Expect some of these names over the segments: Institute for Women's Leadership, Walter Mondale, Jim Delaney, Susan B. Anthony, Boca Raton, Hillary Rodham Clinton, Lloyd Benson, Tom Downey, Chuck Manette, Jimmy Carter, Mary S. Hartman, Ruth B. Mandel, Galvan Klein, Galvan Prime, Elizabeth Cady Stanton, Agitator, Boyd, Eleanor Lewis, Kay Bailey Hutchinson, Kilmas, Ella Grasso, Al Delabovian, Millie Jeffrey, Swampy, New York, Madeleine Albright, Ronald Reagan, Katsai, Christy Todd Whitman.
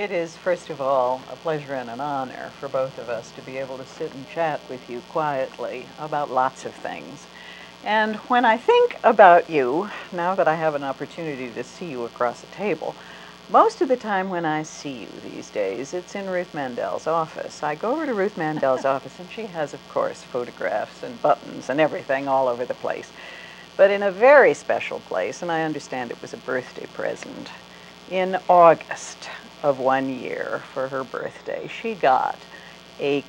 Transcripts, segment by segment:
It is, first of all, a pleasure and an honor for both of us to be able to sit and chat with you quietly about lots of things. And when I think about you, now that I have an opportunity to see you across the table, most of the time when I see you these days, it's in Ruth Mandel's office. I go over to Ruth Mandel's office, and she has, of course, photographs and buttons and everything all over the place. But in a very special place, and I understand it was a birthday present, in August of one year for her birthday, she got a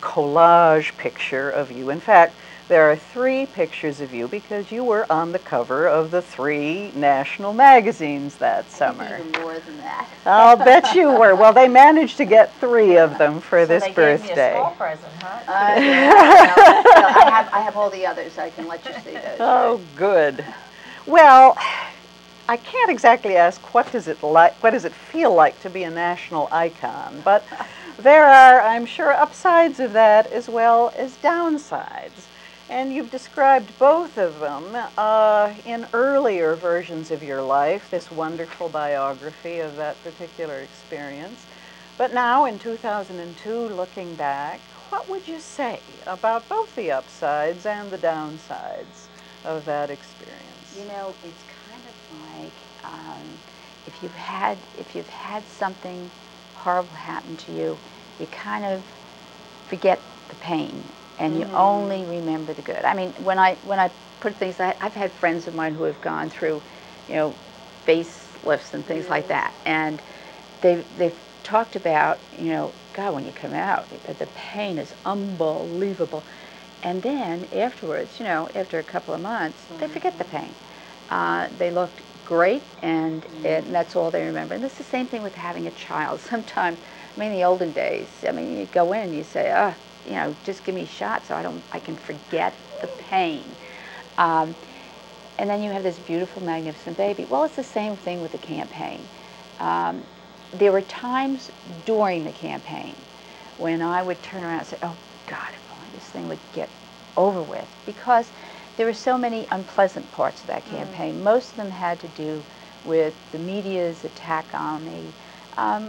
collage picture of you. In fact, there are three pictures of you because you were on the cover of the three national magazines that summer. Even more than that. I'll bet you were. Well, they managed to get three of them for this birthday. Gave me a small present, huh? No, I have all the others. I can let you see those. Oh, right. Good. Well, I can't exactly ask what does it feel like to be a national icon, but there are, I'm sure, upsides of that as well as downsides. And you've described both of them in earlier versions of your life, this wonderful biography of that particular experience. But now in 2002, looking back, what would you say about both the upsides and the downsides of that experience? You know, it's kind of like if you've had something horrible happen to you, you kind of forget the pain. And you only remember the good. I mean, when I put things, I've had friends of mine who have gone through, you know, facelifts and things like that, and they've talked about, you know, God, when you come out, the pain is unbelievable, and then afterwards, you know, after a couple of months, they forget the pain. They looked great, and that's all they remember. And it's the same thing with having a child. Sometimes, I mean, in the olden days, I mean, you go in, you say, ah. Oh, you know, just give me a shot so I can forget the pain. And then you have this beautiful, magnificent baby. Well, it's the same thing with the campaign. There were times during the campaign when I would turn around and say, oh, God, if only this thing would get over with, because there were so many unpleasant parts of that campaign. Most of them had to do with the media's attack on me,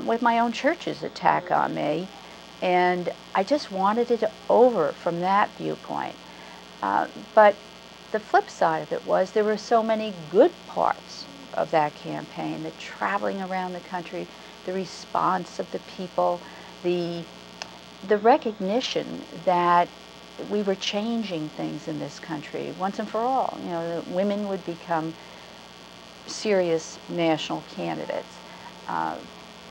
with my own church's attack on me. And I just wanted it over from that viewpoint. But the flip side of it was there were so many good parts of that campaign, the traveling around the country, the response of the people, the recognition that we were changing things in this country once and for all. You know, that women would become serious national candidates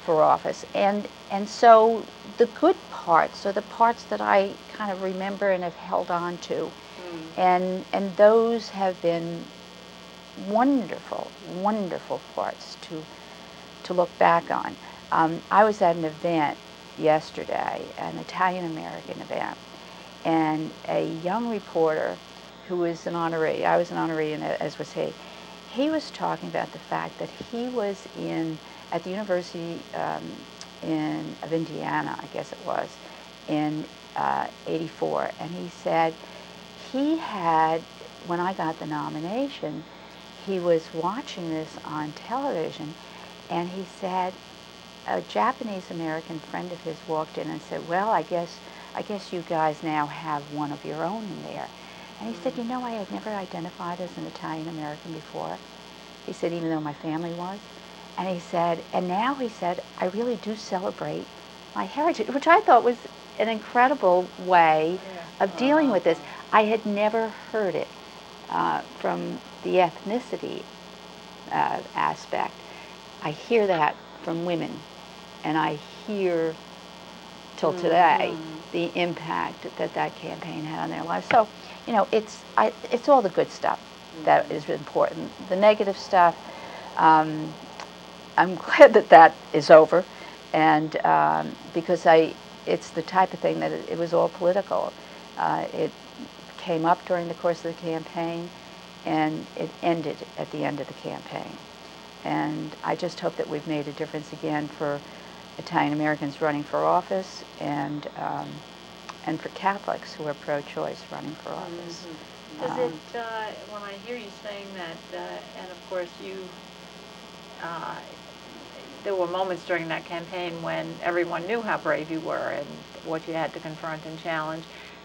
for office. And so the good parts are the parts that I kind of remember and have held on to. And those have been wonderful, wonderful parts to look back on. I was at an event yesterday, an Italian-American event, and a young reporter who was an honoree, I was an honoree as was he was talking about the fact that he was at the University of Indiana, I guess it was, in 84, and he said he had, when I got the nomination, he was watching this on television, and he said a Japanese-American friend of his walked in and said, well, I guess you guys now have one of your own in there. And he said, you know, I had never identified as an Italian-American before. He said, even though my family was. And he said, and now he said, I really do celebrate my heritage, which I thought was an incredible way of dealing with this. I had never heard it from the ethnicity aspect. I hear that from women, and I hear till today the impact that that campaign had on their lives. So, you know, it's all the good stuff that is important. The negative stuff, I'm glad that that is over, and because it's the type of thing that it was all political. It came up during the course of the campaign, and it ended at the end of the campaign. And I just hope that we've made a difference again for Italian Americans running for office, and for Catholics who are pro-choice running for office. Does it? When I hear you saying that, and of course you. there were moments during that campaign when everyone knew how brave you were and what you had to confront and challenge.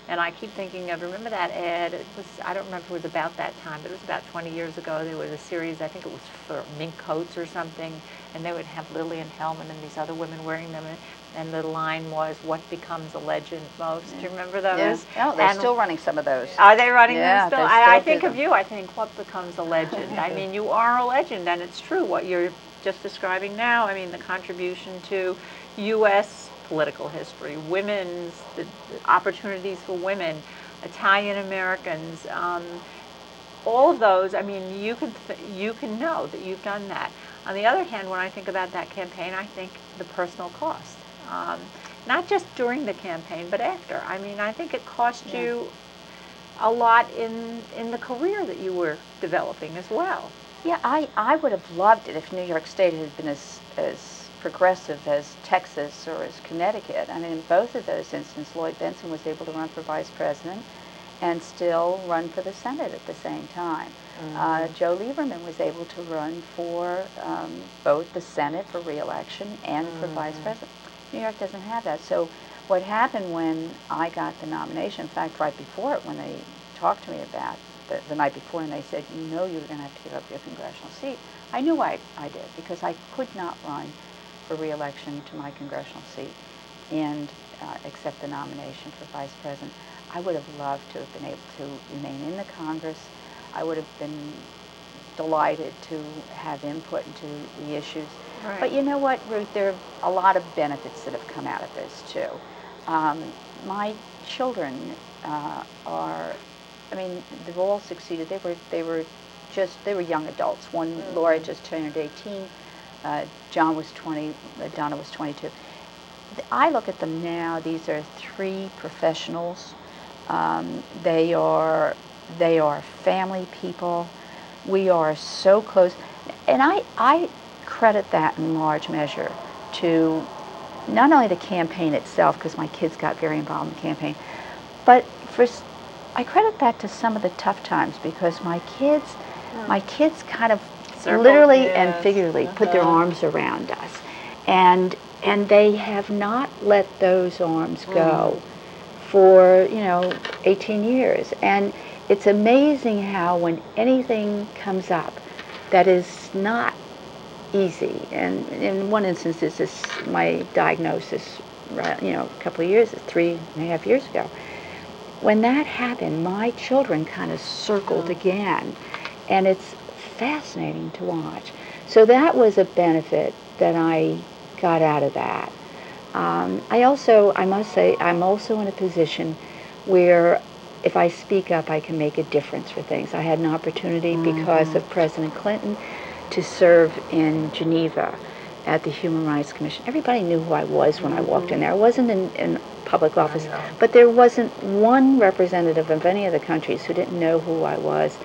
And I keep thinking of, remember that ad? It was, I don't remember if it was about that time, but it was about 20 years ago. There was a series, I think it was for mink coats or something, and they would have Lillian Hellman and these other women wearing them. And the line was, what becomes a legend most? Yeah. Do you remember those? Yeah. Oh, they're still running some of those. Are they running them still? I think of you, I think, what becomes a legend? I mean, you are a legend, and it's true what you're just describing now. I mean, the contribution to U.S. political history, women's, the opportunities for women, Italian-Americans, all of those, I mean, you can know that you've done that. On the other hand, when I think about that campaign, I think the personal cost, not just during the campaign, but after. I mean, I think it cost you a lot in the career that you were developing as well. Yeah, I would have loved it if New York State had been as progressive as Texas or as Connecticut. I mean, in both of those instances, Lloyd Benson was able to run for vice president and still run for the Senate at the same time. Mm-hmm. Joe Lieberman was able to run for both the Senate for re-election and for vice president. New York doesn't have that. So what happened when I got the nomination, in fact, right before it, when they talked to me about the night before and they said, you know you're going to have to give up your congressional seat, I knew I did, because I could not run for re-election to my congressional seat and accept the nomination for vice president. I would have loved to have been able to remain in the Congress. I would have been delighted to have input into the issues. Right. But you know what, Ruth, there are a lot of benefits that have come out of this too. My children are, I mean, they've all succeeded. They were young adults. One, Laura, just turned 18. John was 20, Donna was 22. I look at them now, these are three professionals. They are family people. We are so close. And I credit that in large measure to not only the campaign itself, because my kids got very involved in the campaign, but I credit that to some of the tough times, because my kids kind of literally and figuratively put their arms around us, and they have not let those arms go for, you know, 18 years. And it's amazing how when anything comes up that is not easy, and in one instance this is my diagnosis, you know, a couple of years, 3.5 years ago, when that happened, my children kind of circled again, and it's fascinating to watch. So that was a benefit that I got out of that. I must say, I'm also in a position where if I speak up, I can make a difference for things. I had an opportunity because of President Clinton to serve in Geneva at the Human Rights Commission. Everybody knew who I was when I walked in there. I wasn't in public office, but there wasn't one representative of any of the countries who didn't know who I was.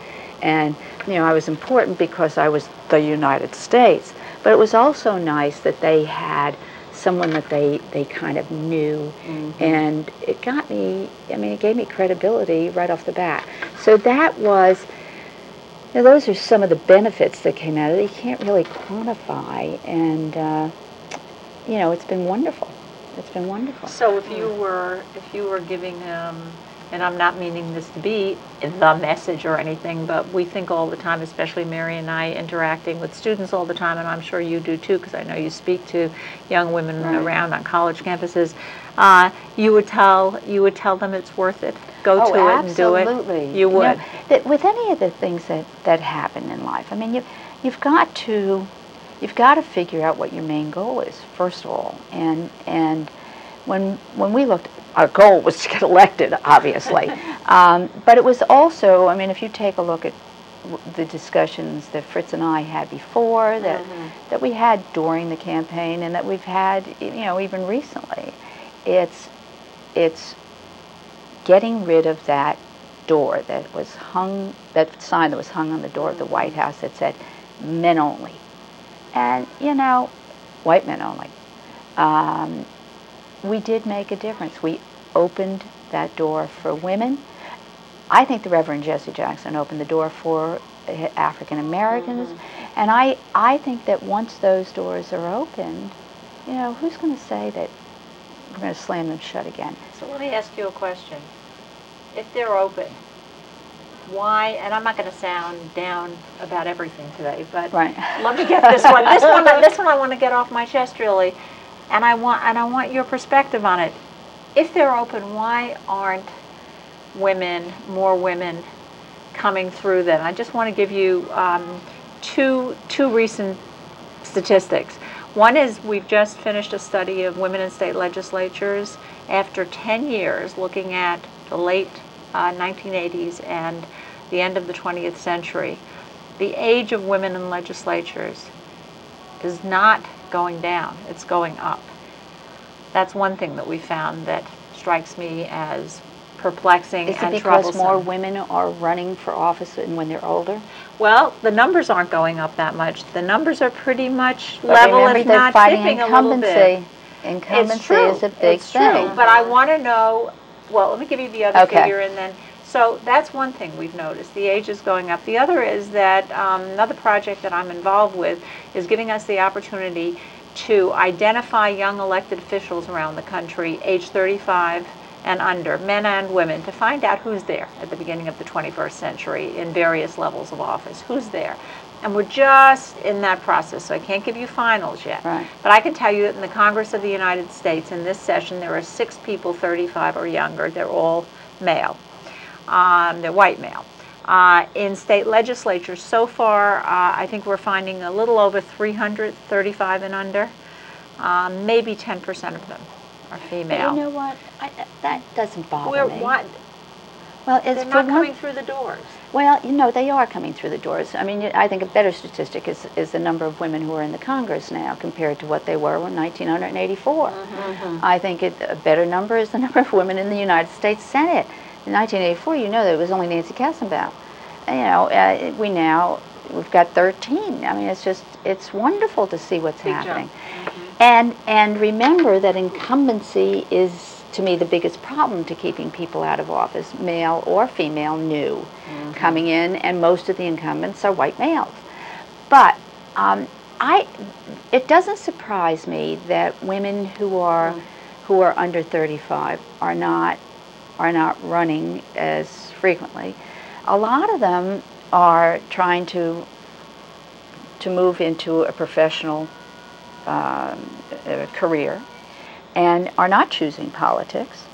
And, you know, I was important because I was the United States. But it was also nice that they had someone that they kind of knew. Mm-hmm. And it got me, I mean, it gave me credibility right off the bat. So that was, you know, those are some of the benefits that came out of it. You can't really quantify. And, you know, it's been wonderful. It's been wonderful. So if you were giving and I'm not meaning this to be the message or anything, but we think all the time, especially Mary and I, interacting with students all the time, and I'm sure you do too, because I know you speak to young women around on college campuses. You would tell them it's worth it. Go to it and do it. You would. You know, with any of the things that happen in life, I mean, you've got to figure out what your main goal is first of all, and when we looked. Our goal was to get elected, obviously. But it was also, I mean, if you take a look at the discussions that Fritz and I had before, that we had during the campaign, and that we've had, you know, even recently, it's getting rid of that door that was hung, that sign that was hung on the door of the White House that said, men only. And, you know, white men only. We did make a difference. We opened that door for women. I think the Reverend Jesse Jackson opened the door for African Americans. Mm-hmm. And I think that once those doors are opened, you know, who's going to say that we're going to slam them shut again? So let me ask you a question. If they're open, why, and I'm not going to sound down about everything today, but right. Let me get this one. This one I want to get off my chest, really, and I want your perspective on it. If they're open, why aren't women, more women, coming through them? I just want to give you two recent statistics. One is we've just finished a study of women in state legislatures after 10 years, looking at the late 1980s and the end of the 20th century. The age of women in legislatures is not going down, it's going up. That's one thing that we found that strikes me as perplexing and troublesome. Is it because more women are running for office when they're older? Well, the numbers aren't going up that much. The numbers are pretty much level, if not dipping a little bit. Incumbency is a big thing. It's true, but I want to know, well, let me give you the other figure, and then, so that's one thing we've noticed. The age is going up. The other is that another project that I'm involved with is giving us the opportunity to identify young elected officials around the country, age 35 and under, men and women, to find out who's there at the beginning of the 21st century in various levels of office, who's there. And we're just in that process, so I can't give you finals yet. Right. But I can tell you that in the Congress of the United States, in this session, there are 6 people 35 or younger. They're all male. They're white male. In state legislatures, so far, I think we're finding a little over 300, 35 and under. Maybe 10% of them are female. But you know what? That doesn't bother me. Well, they're not coming through the doors. Well, you know, they are coming through the doors. I mean, I think a better statistic is the number of women who are in the Congress now compared to what they were in 1984. Mm-hmm. I think a better number is the number of women in the United States Senate. In 1984, you know, there was only Nancy Kassenbaum. You know, we've got 13. I mean, it's just, it's wonderful to see what's happening. Mm-hmm. And remember that incumbency is, to me, the biggest problem to keeping people out of office, male or female, new, mm-hmm. coming in, and most of the incumbents are white males. But it doesn't surprise me that women who are under 35 are not running as frequently. A lot of them are trying to move into a professional career and are not choosing politics.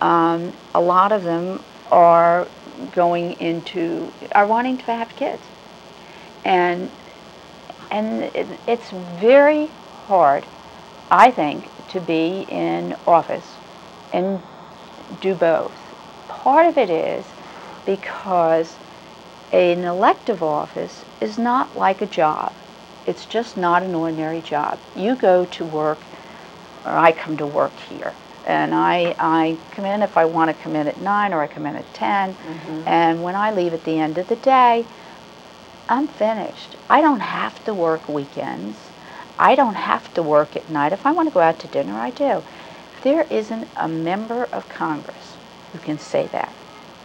A lot of them are wanting to have kids. And it's very hard, I think, to be in office and do both. Part of it is because an elective office is not like a job. It's just not an ordinary job. You go to work, or I come to work here, and I come in if I want to come in at 9 or I come in at 10, mm-hmm. and when I leave at the end of the day, I'm finished. I don't have to work weekends. I don't have to work at night. If I want to go out to dinner, I do. There isn't a member of Congress who can say that.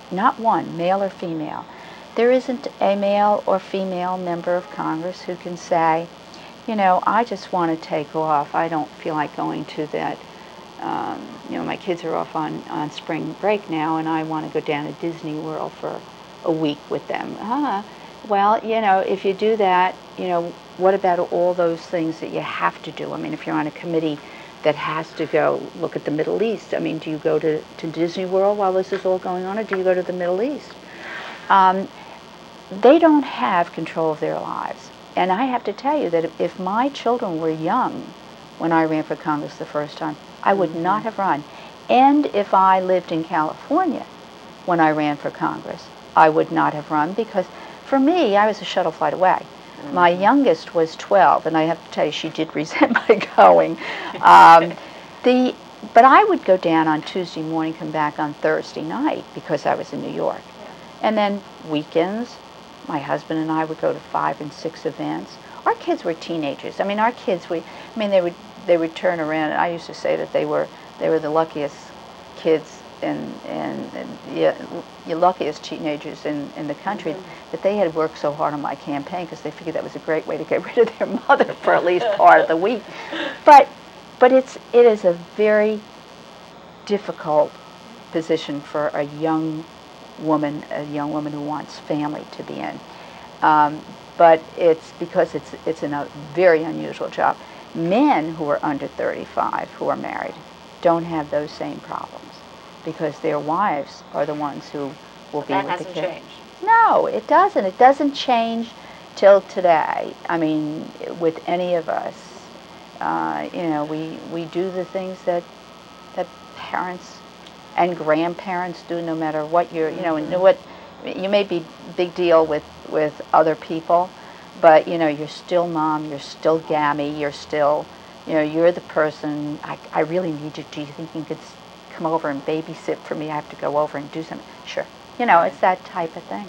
Not one, male or female. There isn't a male or female member of Congress who can say, you know, I just want to take off. I don't feel like going to that, you know, my kids are off on spring break now and I want to go down to Disney World for a week with them. Well, you know, if you do that, you know, what about all those things that you have to do? I mean, if you're on a committee that has to go look at the Middle East. I mean, do you go to Disney World while this is all going on, or do you go to the Middle East? They don't have control of their lives. And I have to tell you that if my children were young when I ran for Congress the first time, I would mm-hmm. not have run. And if I lived in California when I ran for Congress, I would not have run because, for me, I was a shuttle flight away. My youngest was 12, and I have to tell you, she did resent my going. But I would go down on Tuesday morning, come back on Thursday night, because I was in New York. Yeah. And then weekends, my husband and I would go to 5 and 6 events. Our kids were teenagers. I mean, our kids, they would turn around, and I used to say that they were the luckiest kids in you're luckiest teenagers in the country, that they had worked so hard on my campaign because they figured that was a great way to get rid of their mother for at least part of the week. But it is a very difficult position for a young woman who wants family to be in. But it's because it's in a very unusual job. Men who are under 35 who are married don't have those same problems because their wives are the ones who will be with the kids. That hasn't changed. No, it doesn't. It doesn't change till today. I mean, with any of us, you know, we do the things that parents and grandparents do, no matter what you're, you know, and what you may be big deal with other people, but you know, you're still mom, you're still gammy, you're still, you know, you're the person. I really need you. Do you think you could come over and babysit for me? I have to go over and do something. Sure. You know, it's that type of thing.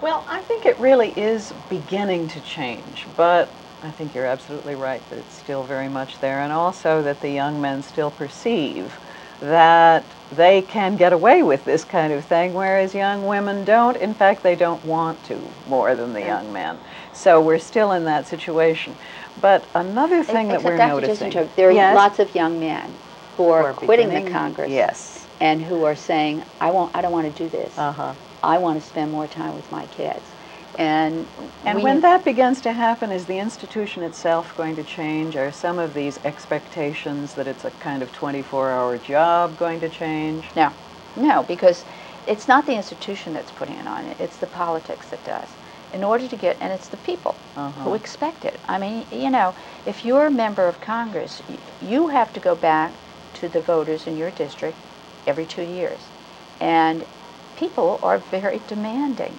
Well, I think it really is beginning to change, but I think you're absolutely right that it's still very much there, and also that the young men still perceive that they can get away with this kind of thing, whereas young women don't. In fact, they don't want to more than the young men. So we're still in that situation. But another thing that we're noticing... There are lots of young men who are quitting the Congress and who are saying, I don't want to do this. I want to spend more time with my kids. And when that begins to happen, is the institution itself going to change? Are some of these expectations that it's a kind of 24-hour job going to change? No. No, because it's not the institution that's putting it on it. It's the politics that does. In order to get, and it's the people who expect it. I mean, you know, if you're a member of Congress, you have to go back to the voters in your district every 2 years. And people are very demanding.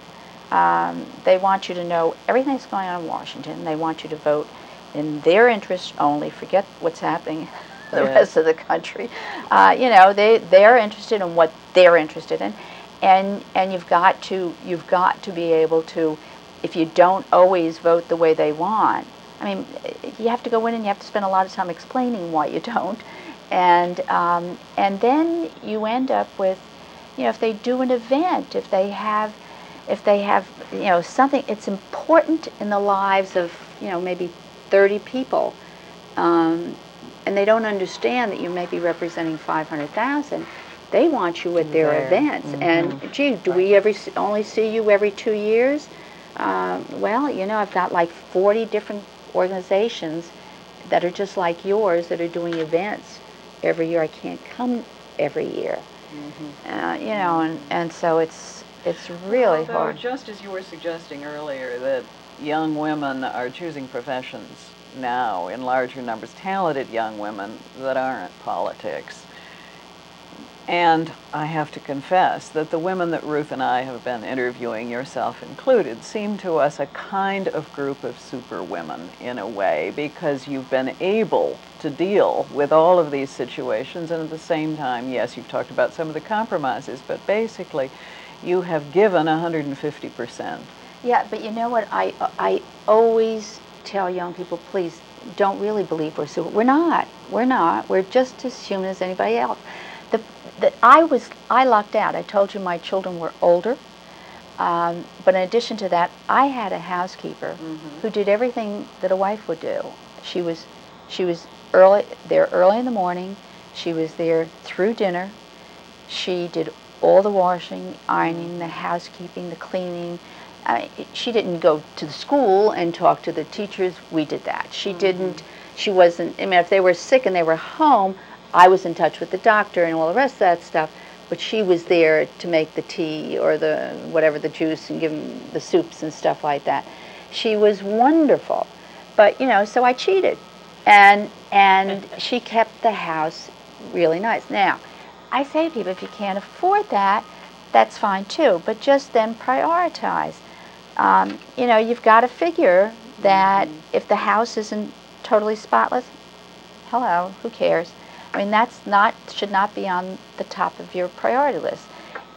They want you to know everything that's going on in Washington. They want you to vote in their interests only. Forget what's happening in the rest of the country. You know, they're interested in what they're interested in, and you've got to be able to, if you don't always vote the way they want. I mean, you have to go in and you have to spend a lot of time explaining why you don't, and then you end up with, you know, if they do an event, if they have, you know, something, it's important in the lives of, you know, maybe 30 people, and they don't understand that you may be representing 500,000. They want you at their events. And gee, do we only see you every 2 years? Well, you know, I've got like 40 different organizations that are just like yours that are doing events every year. I can't come every year. You know, and so it's really hard. Just as you were suggesting earlier, that young women are choosing professions now in larger numbers, talented young women that aren't politics. And I have to confess that the women that Ruth and I have been interviewing, yourself included, seem to us a kind of group of super women in a way, because you've been able to deal with all of these situations, and at the same time, yes, you've talked about some of the compromises, but basically you have given 150%. Yeah, but you know what? I always tell young people, please don't really believe we're super. We're not. We're not. We're just as human as anybody else. I lucked out. I told you my children were older. But in addition to that, I had a housekeeper who did everything that a wife would do. She was there early in the morning. She was there through dinner. She did all the washing, ironing, the housekeeping, the cleaning. She didn't go to the school and talk to the teachers. We did that. She wasn't, I mean, if they were sick and they were home, I was in touch with the doctor and all the rest of that stuff, but she was there to make the tea or the whatever, the juice, and give them the soups and stuff like that. She was wonderful. But, you know, so I cheated. And she kept the house really nice. Now, I say to people, if you can't afford that, that's fine too, but just then prioritize. You know, you've got to figure that if the house isn't totally spotless, hello, who cares? I mean, that's not, should not be on the top of your priority list.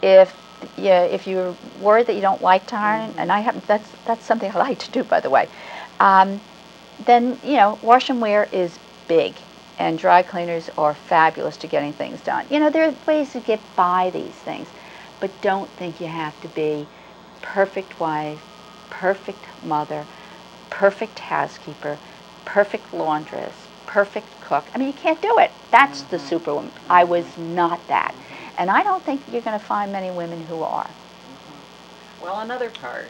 If you're worried that you don't like to iron, and I happen, that's something I like to do, by the way, then, you know, wash and wear is big. and dry cleaners are fabulous to getting things done. You know, there are ways to get by these things, but don't think you have to be perfect wife, perfect mother, perfect housekeeper, perfect laundress, perfect cook. I mean, you can't do it. That's the superwoman. I was not that. And I don't think you're going to find many women who are. Well, another part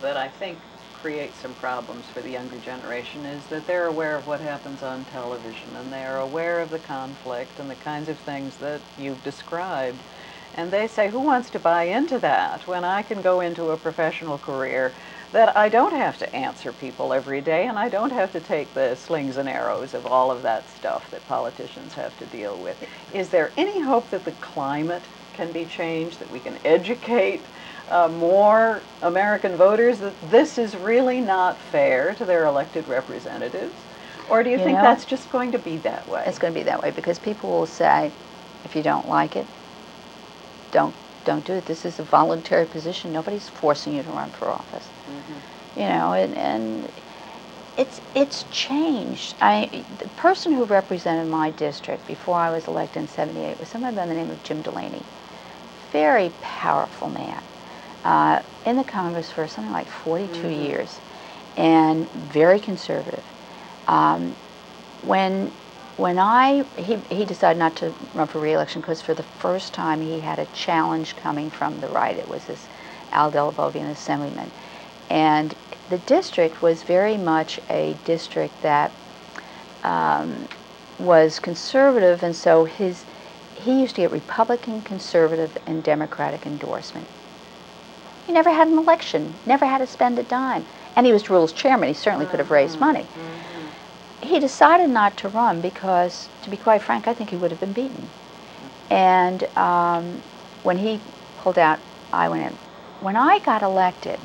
that I think creates some problems for the younger generation is that they're aware of what happens on television, and they are aware of the conflict and the kinds of things that you've described. And they say, who wants to buy into that when I can go into a professional career that I don't have to answer people every day, and I don't have to take the slings and arrows of all of that stuff that politicians have to deal with? Is there any hope that the climate can be changed, that we can educate more American voters that this is really not fair to their elected representatives? Or do you think that's just going to be that way? It's going to be that way, because people will say, if you don't like it, don't do it. This is a voluntary position. Nobody's forcing you to run for office. Mm-hmm. You know, and it's changed. The person who represented my district before I was elected in '78 was somebody by the name of Jim Delaney. Very powerful man. In the Congress for something like 42 years, and very conservative. He decided not to run for re-election because for the first time he had a challenge coming from the right. It was this Al Delabovian assemblyman. And the district was very much a district that was conservative, and so he used to get Republican, conservative, and Democratic endorsement. He never had an election, never had to spend a dime. And he was rules chairman. He certainly could have raised money. He decided not to run because, to be quite frank, I think he would have been beaten. And when he pulled out, I went in. When I got elected,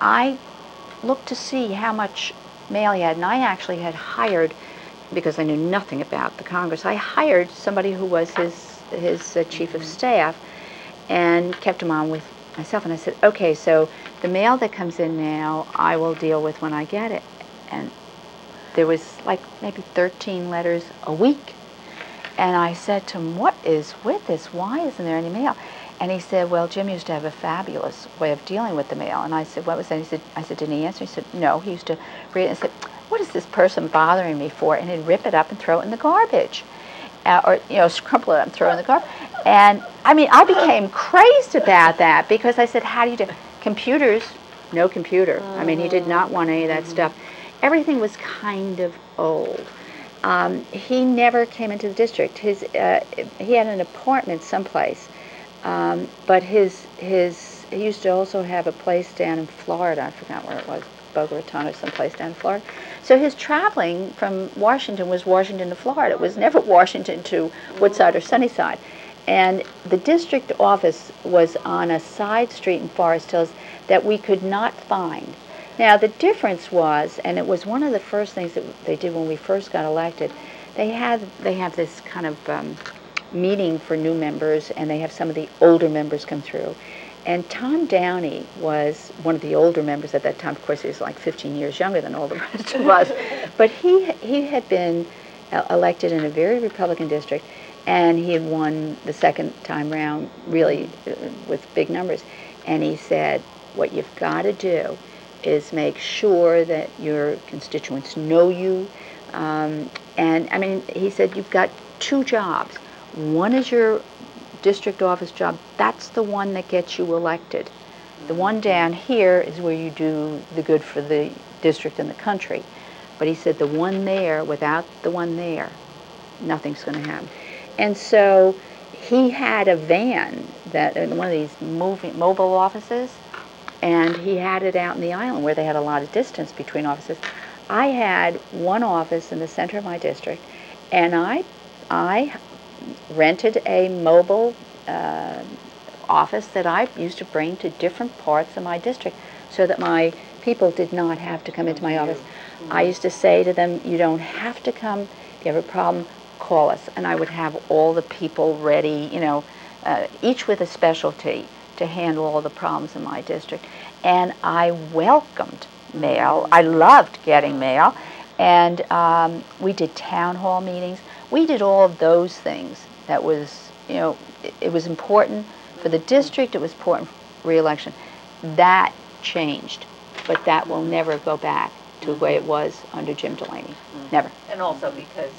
I looked to see how much mail he had, and I actually had hired, because I knew nothing about the Congress, I hired somebody who was his chief of staff and kept him on with myself. And I said, okay, so the mail that comes in now, I will deal with when I get it. And there was like maybe 13 letters a week. And I said to him, what is with this? Why isn't there any mail? And he said, well, Jim used to have a fabulous way of dealing with the mail. And I said, what was that? He said, didn't he answer? He said, no, he used to read it. I said, what is this person bothering me for? And he'd rip it up and throw it in the garbage. Or, you know, scrumple it up and throw it in the garbage. And, I mean, I became crazed about that, because I said, how do you do computers? No computer. I mean, he did not want any of that stuff. Everything was kind of old. He never came into the district. He had an apartment someplace, but he used to also have a place down in Florida. I forgot where it was, Boca Raton or someplace down in Florida. So his traveling from Washington was Washington to Florida. It was never Washington to Woodside or Sunnyside. And the district office was on a side street in Forest Hills that we could not find. Now the difference was, and it was one of the first things that they did when we first got elected, they have this kind of meeting for new members, and they have some of the older members come through. And Tom Downey was one of the older members at that time. Of course, he was like 15 years younger than all the rest of us. But he had been elected in a very Republican district, and he had won the second time round, really, with big numbers. And he said, what you've got to do is make sure that your constituents know you. And, I mean, he said, you've got two jobs. One is your district office job. That's the one that gets you elected. The one down here is where you do the good for the district and the country. But he said the one there, without the one there, nothing's going to happen. And so he had a van, that one of these mobile offices, and he had it out in the island where they had a lot of distance between offices. I had one office in the center of my district, and I rented a mobile office that I used to bring to different parts of my district so that my people did not have to come into my office. I used to say to them, you don't have to come. If you have a problem, call us. And I would have all the people ready, you know, each with a specialty to handle all the problems in my district. And I welcomed mail. I loved getting mail. And we did town hall meetings. We did all of those things. That was, you know, it was important for the district. It was important for re-election. That changed, but that will never go back to the way it was under Jim Delaney. Mm-hmm. Never. And also because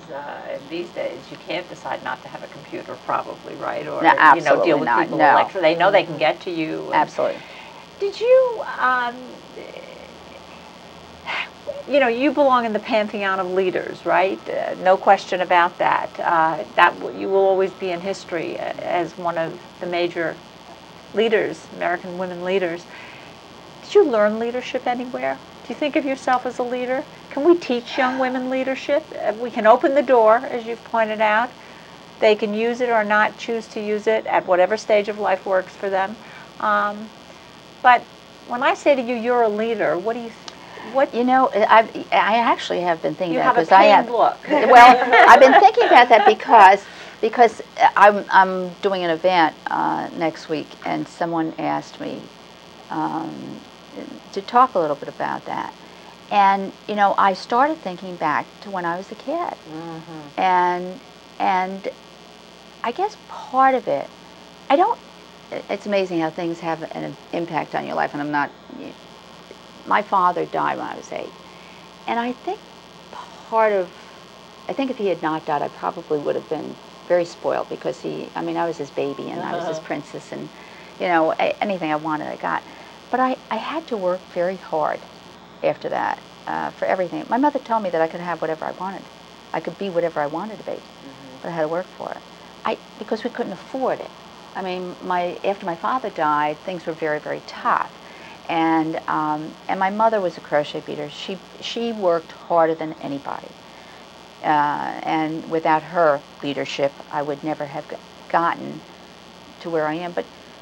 these days you can't decide not to have a computer, probably, right? Or, no, absolutely, you know, deal with people electronically. They know they can get to you. Absolutely. Did you, you know, you belong in the pantheon of leaders, right? No question about that. You will always be in history as one of the major leaders, American women leaders. Did you learn leadership anywhere? Do you think of yourself as a leader? Can we teach young women leadership? We can open the door, as you've pointed out. They can use it or not choose to use it at whatever stage of life works for them. But when I say to you, you're a leader, what do you think? You know, I actually have been thinking about that. You have a pained look. Well, I've been thinking about that because I'm doing an event next week, and someone asked me to talk a little bit about that. And, you know, I started thinking back to when I was a kid. Mm-hmm. And I guess part of it, it's amazing how things have an impact on your life, and I'm not... My father died when I was 8, and I think I think if he had not died, I probably would have been very spoiled, because I mean, I was his baby, and I was his princess, and, you know, anything I wanted, I got. But I had to work very hard after that for everything. My mother told me that I could have whatever I wanted. I could be whatever I wanted to be, but I had to work for it. Because we couldn't afford it. I mean, after my father died, things were very, very tough. And my mother was a crochet beater. She worked harder than anybody, and without her leadership, I would never have gotten to where I am.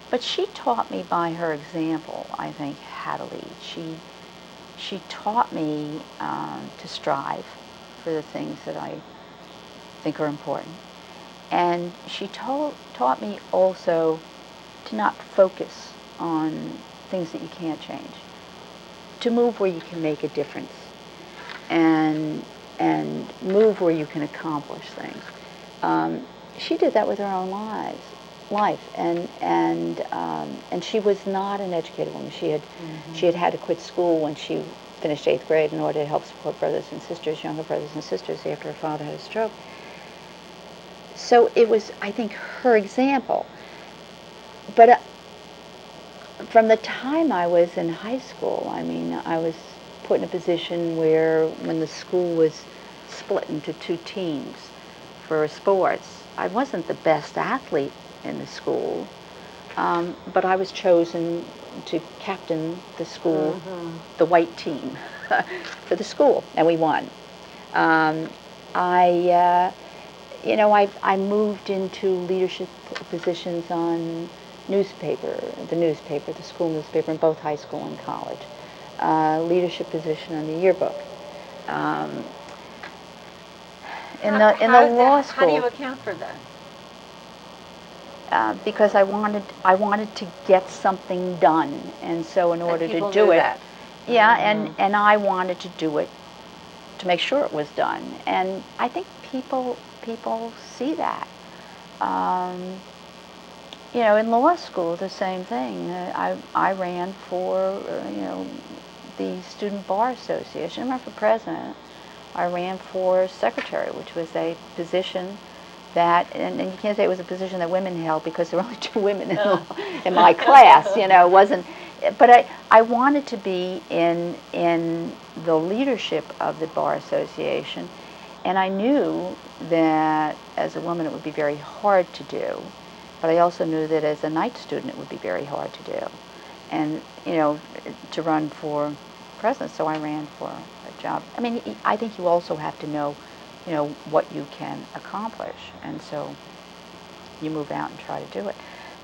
But she taught me by her example, I think, how to lead. She taught me to strive for the things that I think are important, and she taught me also to not focus on things that you can't change, to move where you can make a difference, and move where you can accomplish things. She did that with her own life, and she was not an educated woman. She had had to quit school when she finished 8th grade in order to help support younger brothers and sisters, after her father had a stroke. So it was, I think, her example. But. From the time I was in high school, I mean, I was put in a position where, when the school was split into 2 teams for sports, I wasn't the best athlete in the school, but I was chosen to captain the school, the white team for the school, and we won. You know, I moved into leadership positions on the school newspaper in both high school and college, leadership position on the yearbook. How do you account for that? Because I wanted to get something done, and so in order to do it, and I wanted to do it to make sure it was done, and I think people see that. You know, in law school, the same thing. I ran for, you know, the Student Bar Association. I ran for president. I ran for secretary, which was a position that, and you can't say it was a position that women held, because there were only 2 women in my class. You know, it wasn't. But I wanted to be in the leadership of the Bar Association, and I knew that as a woman it would be very hard to do. But I also knew that as a night student, it would be very hard to do, and, you know, to run for president. So I ran for a job. I mean, I think you also have to know, you know, what you can accomplish, and so you move out and try to do it.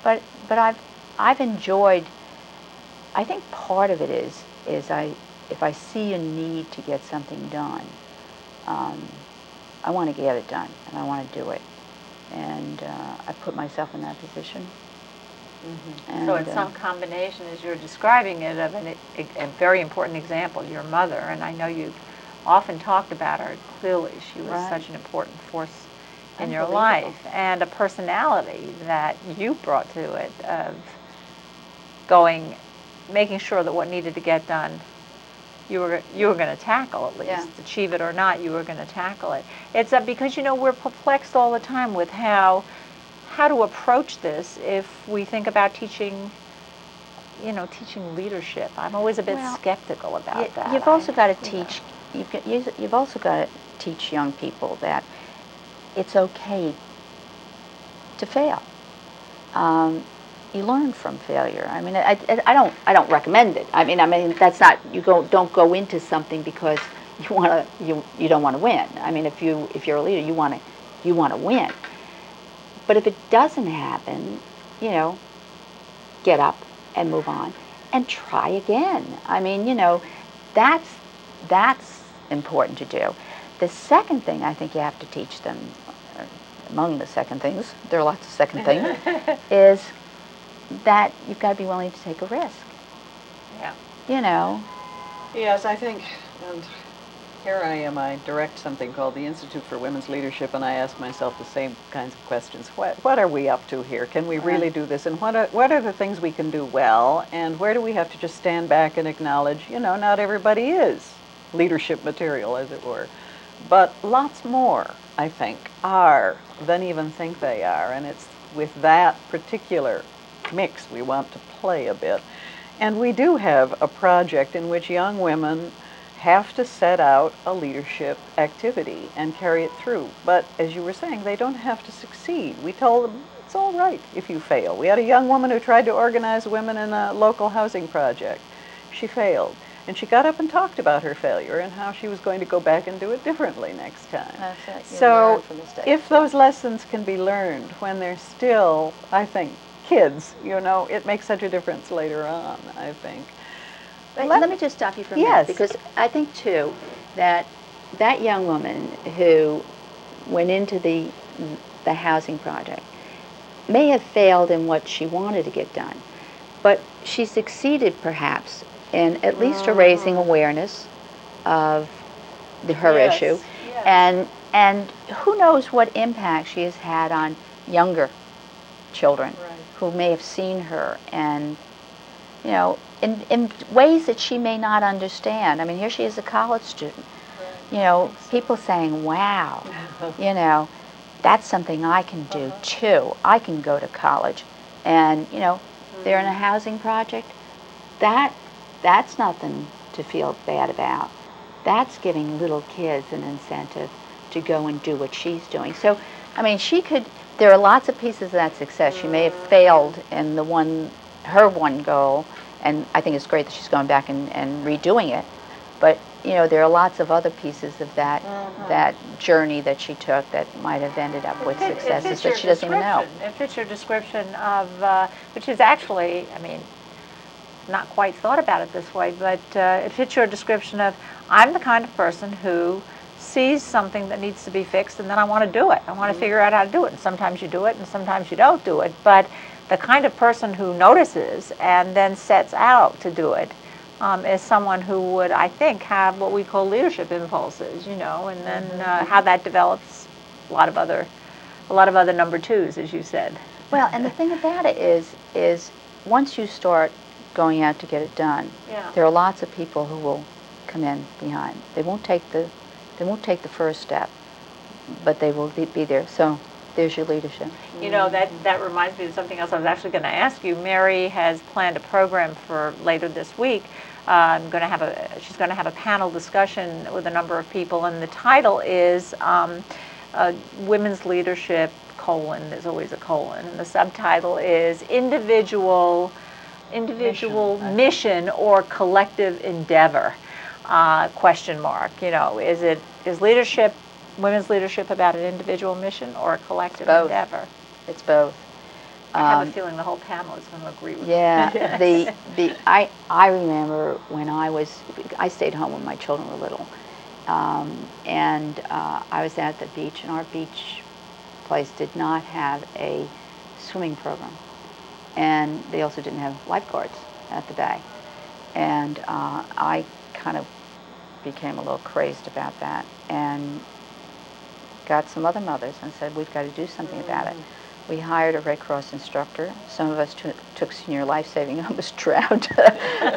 But I've enjoyed. I think part of it is if I see a need to get something done, I want to get it done, and I want to do it. And I put myself in that position. Mm-hmm. And, so in some combination, as you're describing it, of a very important example, your mother, and I know you've often talked about her. Clearly, she was such an important force in your life, and a personality that you brought to it of going, making sure that what needed to get done, you were going to tackle at least, achieve it or not, you were going to tackle it. It's because, you know, we're perplexed all the time with how to approach this if we think about teaching, you know, teaching leadership. I'm always a bit skeptical about that. You've also got to teach. You know. You've also got to teach young people that it's okay to fail. You learn from failure. I mean, I don't recommend it. I mean, that's not, don't go into something because you want to, you don't want to win. I mean, if you're a leader, you want to win. But if it doesn't happen, you know, get up and move on and try again. I mean, you know, that's important to do. The second thing I think you have to teach them, among the second things, there are lots of second things, is that you've got to be willing to take a risk. Yeah. You know. Yes, I think, and here I am, I direct something called the Institute for Women's Leadership, and I ask myself the same kinds of questions. What are we up to here? Can we really do this? And what are the things we can do well? And where do we have to just stand back and acknowledge, you know, not everybody is leadership material, as it were. But lots more, I think, are than even think they are. And it's with that particular mix we want to play a bit. And we do have a project in which young women have to set out a leadership activity and carry it through. But as you were saying, they don't have to succeed. We told them it's all right if you fail. We had a young woman who tried to organize women in a local housing project. She failed. And she got up and talked about her failure and how she was going to go back and do it differently next time. That's right. So if those lessons can be learned when they're still, I think, kids, you know, it makes such a difference later on, I think. Let me just stop you for a minute, because I think, too, that that young woman who went into the housing project may have failed in what she wanted to get done, but she succeeded, perhaps, and at least are raising awareness of her issue. Yes. And who knows what impact she has had on younger children who may have seen her, and, you know, in ways that she may not understand. I mean, here she is, a college student. You know, people saying, wow, you know, that's something I can do, too. I can go to college. And, you know, they're in a housing project. That's nothing to feel bad about. That's giving little kids an incentive to go and do what she's doing. So, I mean, she could, there are lots of pieces of that success. She may have failed in the one, her one goal, and I think it's great that she's going back and redoing it. But, you know, there are lots of other pieces of that that journey that she took that might have ended up with successes that she doesn't even know. It fits your description of, which is actually, I mean, not quite thought about it this way, but it fits your description of, I'm the kind of person who sees something that needs to be fixed and then I want to do it. I want to figure out how to do it. And sometimes you do it and sometimes you don't do it. But the kind of person who notices and then sets out to do it is someone who would, I think, have what we call leadership impulses, you know, and then how that develops a lot of other number twos, as you said. Well, and the thing about it is once you start going out to get it done, there are lots of people who will come in behind. They won't take the first step, but they will be there. So there's your leadership. You know, that reminds me of something else I was actually going to ask you. Mary has planned a program for later this week. She's going to have a panel discussion with a number of people, and the title is Women's Leadership, colon, there's always a colon, and the subtitle is Individual Mission or Collective Endeavor, question mark. You know, is leadership, women's leadership, about an individual mission or a collective endeavor? It's both. I have a feeling the whole panel is going to agree with you. Yeah. I remember when I stayed home when my children were little, and I was at the beach, and our beach place did not have a swimming program. And they also didn't have lifeguards at the bay. And I kind of became a little crazed about that and got some other mothers and said, we've got to do something about it. We hired a Red Cross instructor. Some of us took senior life saving. I was drowned.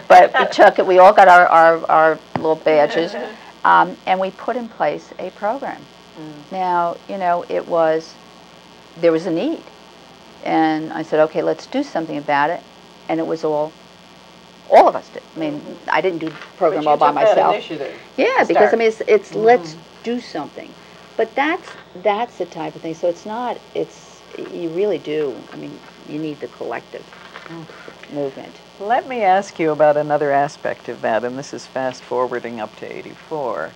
But we took it. We all got our little badges. And we put in place a program. Mm. Now, you know, there was a need. And I said, okay, let's do something about it. And it was all of us did. I mean, I didn't do the program all by myself. Yeah, because I mean, it's let's do something. But that's the type of thing. So it's not, you really do. I mean, you need the collective movement. Let me ask you about another aspect of that, and this is fast forwarding up to '84.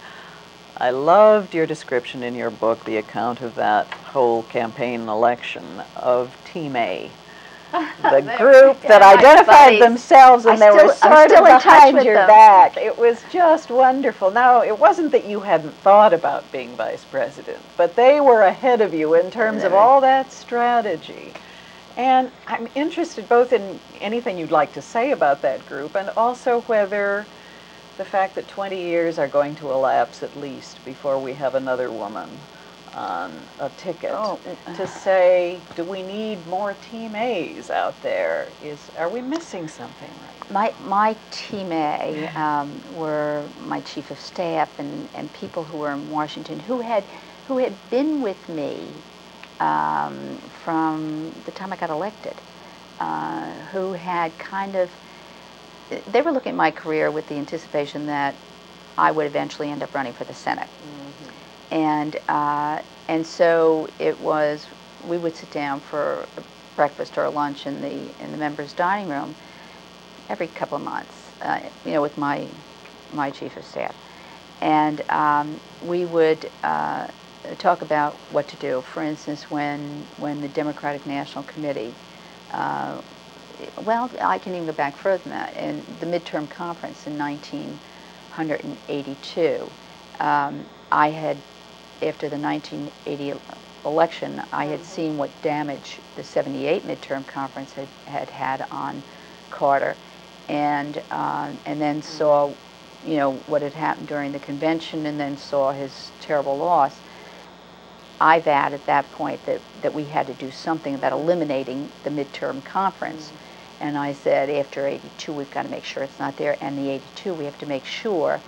I loved your description in your book, the account of that whole campaign and election of Team A, the group that identified themselves, and they were sort of behind your back. It was just wonderful. Now, it wasn't that you hadn't thought about being vice president, but they were ahead of you in terms of all that strategy. And I'm interested both in anything you'd like to say about that group and also whether the fact that 20 years are going to elapse at least before we have another woman on a ticket to say, do we need more Team A's out there? Are we missing something? My Team A were my chief of staff and people who were in Washington who had been with me from the time I got elected, who had they were looking at my career with the anticipation that I would eventually end up running for the Senate. Mm-hmm. And so it was, we would sit down for breakfast or lunch in the members' dining room every couple of months, you know, with my chief of staff. And we would talk about what to do. For instance, when the Democratic National Committee well, I can even go back further than that. In the midterm conference in 1982, I had, after the 1980 election, I had seen what damage the '78 midterm conference had on Carter, and then saw, you know, what had happened during the convention, and then saw his terrible loss. I vowed at that point that we had to do something about eliminating the midterm conference. Mm-hmm. And I said, after '82, we've got to make sure it's not there. And the '82, we have to make sure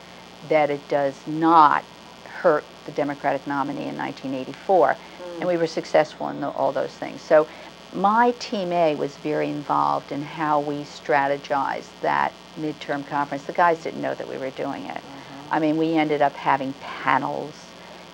that it does not hurt the Democratic nominee in 1984. Mm-hmm. And we were successful in all those things. So my Team A was very involved in how we strategized that midterm conference. The guys didn't know that we were doing it. Mm-hmm. I mean, we ended up having panels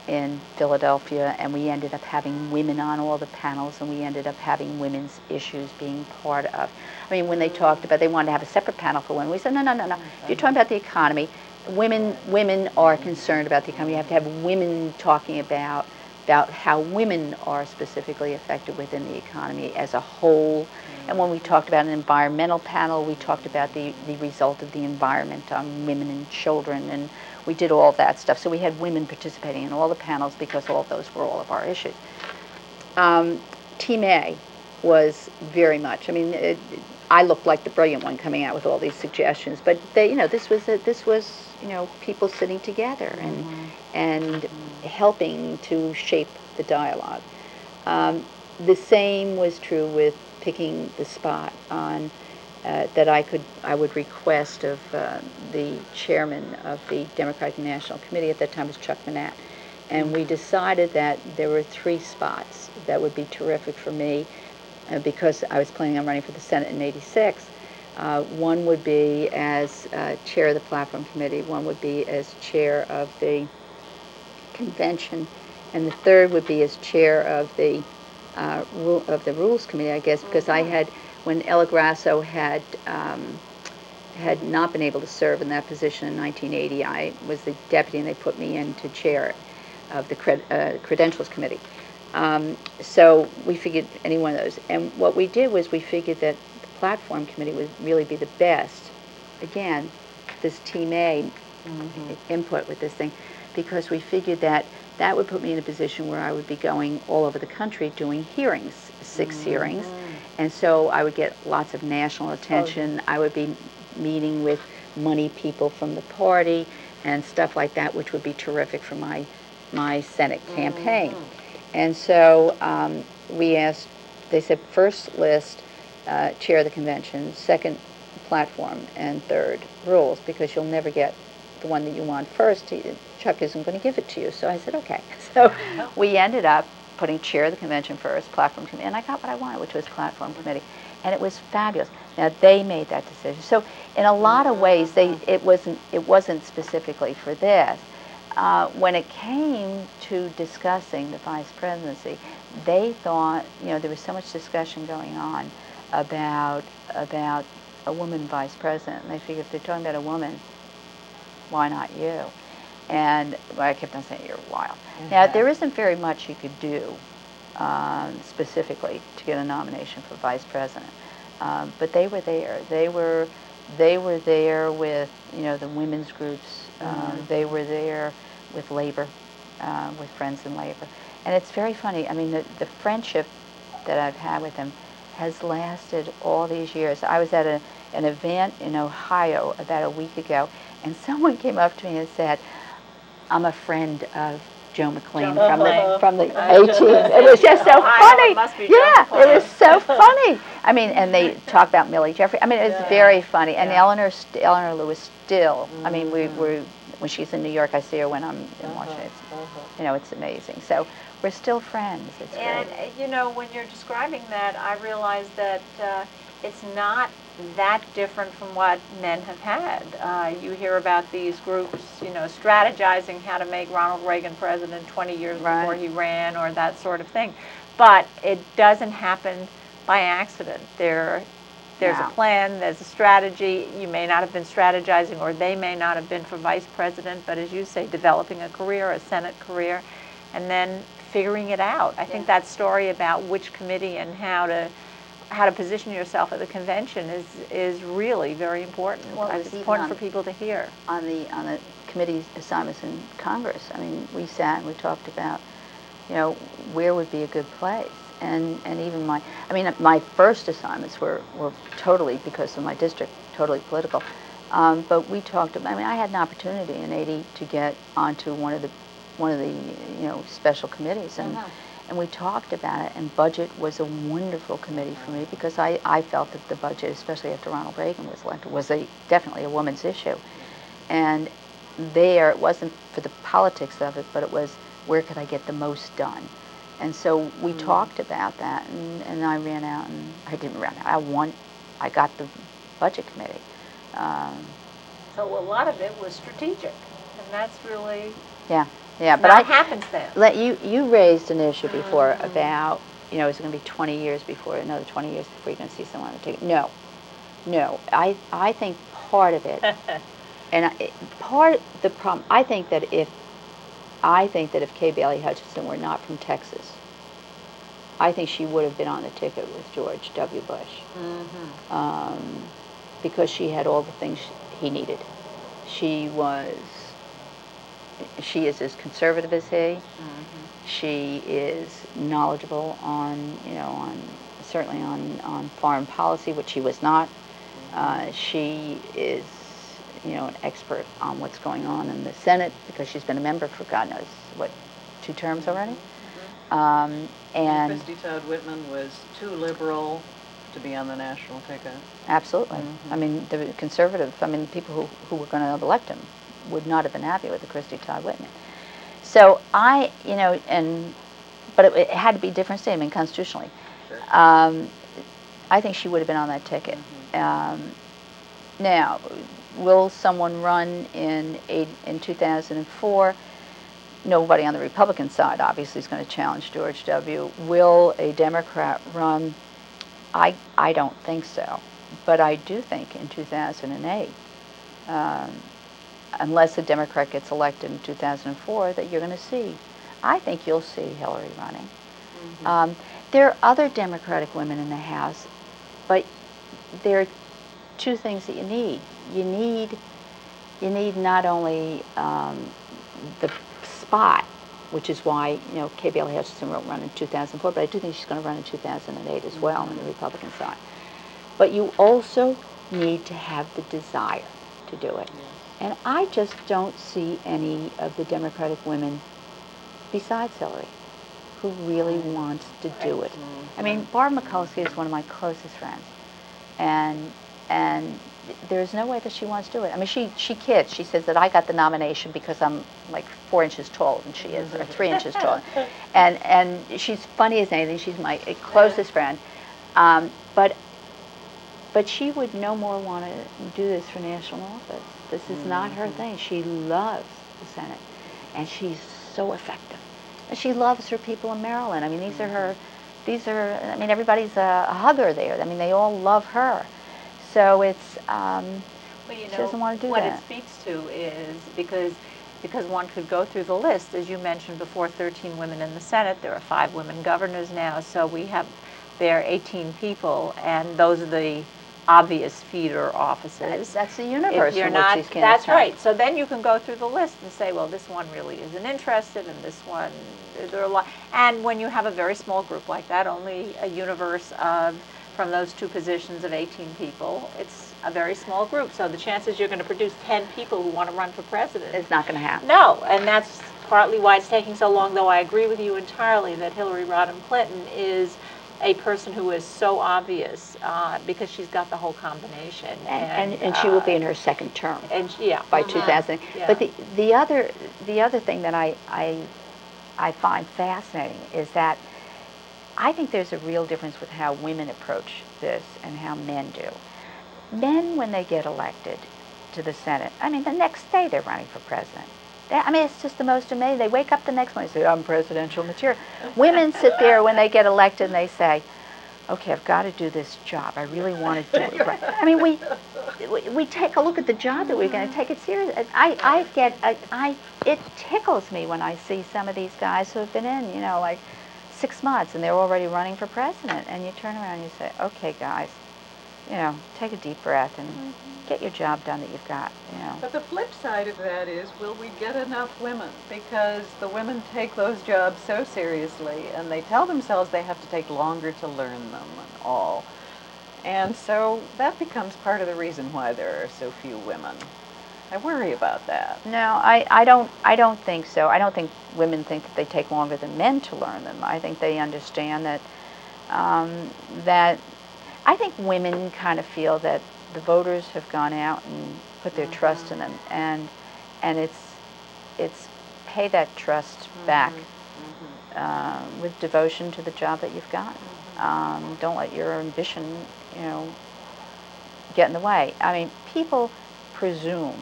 in Philadelphia, and we ended up having women on all the panels, and we ended up having women's issues being part of. I mean, when they talked about, they wanted to have a separate panel for women, we said, no, no, no, no, you're talking about the economy. Women are concerned about the economy. You have to have women talking about how women are specifically affected within the economy as a whole. And when we talked about an environmental panel, we talked about the result of the environment on women and children, and we did all that stuff. So we had women participating in all the panels because all of those were all of our issues. Team A was very much, I mean, I looked like the brilliant one coming out with all these suggestions, but they, you know, this was, you know, people sitting together and, helping to shape the dialogue. The same was true with picking the spot on that I would request of the chairman of the Democratic National Committee at that time was Chuck Manette, and we decided that there were 3 spots that would be terrific for me because I was planning on running for the Senate in '86. One would be as chair of the Platform Committee, one would be as chair of the convention, and the third would be as chair of the Rules Committee, I guess, because I had. When Ella Grasso had not been able to serve in that position in 1980, I was the deputy, and they put me in to chair of the Credentials Committee. So we figured any one of those. And what we did was we figured that the Platform Committee would really be the best. Again, this Team A input with this thing, because we figured that that would put me in a position where I would be going all over the country doing hearings, 6 hearings. And so I would get lots of national attention. I would be meeting with money people from the party, and stuff like that, which would be terrific for my Senate campaign. And so we asked, they said, first list, chair the convention, second platform, and third rules, because you'll never get the one that you want first. Chuck isn't going to give it to you. So I said, okay. So we ended up putting chair of the convention first, platform committee, and I got what I wanted, which was platform committee. And it was fabulous. Now, they made that decision. So in a lot of ways, it wasn't specifically for this. When it came to discussing the vice presidency, they thought, you know, there was so much discussion going on about a woman vice president. And they figured, if they're talking about a woman, why not you? And well, I kept on saying, you're wild. Now, there isn't very much you could do specifically to get a nomination for vice president. But they were there. They were there with, you know, the women's groups. They were there with labor, with Friends in Labor. And it's very funny. I mean, the friendship that I've had with them has lasted all these years. I was at an event in Ohio about a week ago, and someone came up to me and said, I'm a friend of Joe McLean from the 80s. It was just so funny. It must be It was so funny. I mean, and they talk about Millie Jeffrey. I mean, it's very funny. And Eleanor Lewis still. I mean, when she's in New York, I see her. When I'm in Washington, it's, you know, it's amazing. So we're still friends. It's great. You know, when you're describing that, I realize that it's not that different from what men have had. You hear about these groups, you know, strategizing how to make Ronald Reagan president 20 years before he ran, or that sort of thing. But it doesn't happen by accident. There's a plan, there's a strategy. You may not have been strategizing, or they may not have been for vice president, but as you say, developing a career, a Senate career, and then figuring it out. I think that story about which committee and how to position yourself at the convention is really very important. Well, it's important for people to hear. On the committee assignments in Congress, I mean, we sat and we talked about, you know, where would be a good place. And even my first assignments were totally, because of my district, totally political. But we talked about, I mean, I had an opportunity in '80 to get onto one of the, you know, special committees, and and we talked about it, and budget was a wonderful committee for me, because I felt that the budget, especially after Ronald Reagan was elected, was definitely a woman's issue. And there, it wasn't for the politics of it, but it was, where could I get the most done? And so we talked about that, and I ran out, and I didn't run out, I got the budget committee. So a lot of it was strategic, and that's really... Yeah, but that happens then. You raised an issue before about, you know, is it going to be 20 years before, another 20 years before you're going to see someone on the ticket? No. I think part of it, part of the problem, I think that if Kay Bailey Hutchinson were not from Texas, I think she would have been on the ticket with George W. Bush, because she had all the things he needed. She is as conservative as he. She is knowledgeable on, you know, certainly on foreign policy, which she was not. She is, you know, an expert on what's going on in the Senate, because she's been a member for God knows what, 2 terms already. And Christy Todd Whitman was too liberal to be on the national ticket. Absolutely. I mean, the conservative, I mean, the people who were going to elect him would not have been happy with the Christy Todd Whitman. So I, you know, but it had to be a different statement constitutionally. I think she would have been on that ticket. Now, will someone run in 2004? Nobody on the Republican side obviously is going to challenge George W. Will a Democrat run? I don't think so, but I do think in 2008. Unless a Democrat gets elected in 2004, that you're going to see. I think you'll see Hillary running. There are other Democratic women in the House, but there are 2 things that you need. You need not only the spot, which is why, you know, Kay Bailey Hutchinson won't run in 2004, but I do think she's going to run in 2008 as well on the Republican side. But you also need to have the desire to do it. And I just don't see any of the Democratic women besides Hillary who really wants to do it. I mean, Barbara Mikulski is one of my closest friends, and there's no way that she wants to do it. I mean, she kids. She says that I got the nomination because I'm like 4 inches taller than she is, or 3 inches taller. And she's funny as anything. She's my closest friend. But she would no more want to do this for national office. This is not her thing. She loves the Senate, and she's so effective. And she loves her people in Maryland. I mean, these are her, I mean, everybody's a hugger there. I mean, they all love her. So it's, well, you know, she doesn't want to do that. What it speaks to is, because one could go through the list, as you mentioned before, 13 women in the Senate. There are 5 women governors now. So we have, there are 18 people, and those are the obvious feeder offices. That's the universe in which these candidates That's right. Have. So then you can go through the list and say, well, this one really isn't interested, and this one, there are a lot. And when you have a very small group like that, only a universe of, from those 2 positions of 18 people, it's a very small group. So the chances you're going to produce 10 people who want to run for president. It's not going to happen. No, and that's partly why it's taking so long, though I agree with you entirely that Hillary Rodham Clinton is a person who is so obvious because she's got the whole combination. And she will be in her 2nd term by 2000. Yeah. But the other thing that I find fascinating is that I think there's a real difference with how women approach this and how men do. Men, when they get elected to the Senate, I mean, the next day they're running for president. I mean, it's just the most amazing. They wake up the next morning and say, I'm presidential material. Women sit there when they get elected and they say, okay, I've got to do this job. I really want to do it right. I mean, we take a look at the job that we're going to take it seriously. It tickles me when I see some of these guys who have been in, you know, like 6 months and they're already running for president. And you turn around and you say, okay, guys, you know, take a deep breath and get your job done that you've got, you know. But the flip side of that is, will we get enough women? Because the women take those jobs so seriously, and they tell themselves they have to take longer to learn them and all. And so that becomes part of the reason why there are so few women. I worry about that. No, I don't think so. I don't think women think that they take longer than men to learn them. I think they understand that, I think women kind of feel that the voters have gone out and put their trust in them, and it's pay that trust back with devotion to the job that you've gotten. Don't let your ambition, you know, get in the way. I mean, people presume,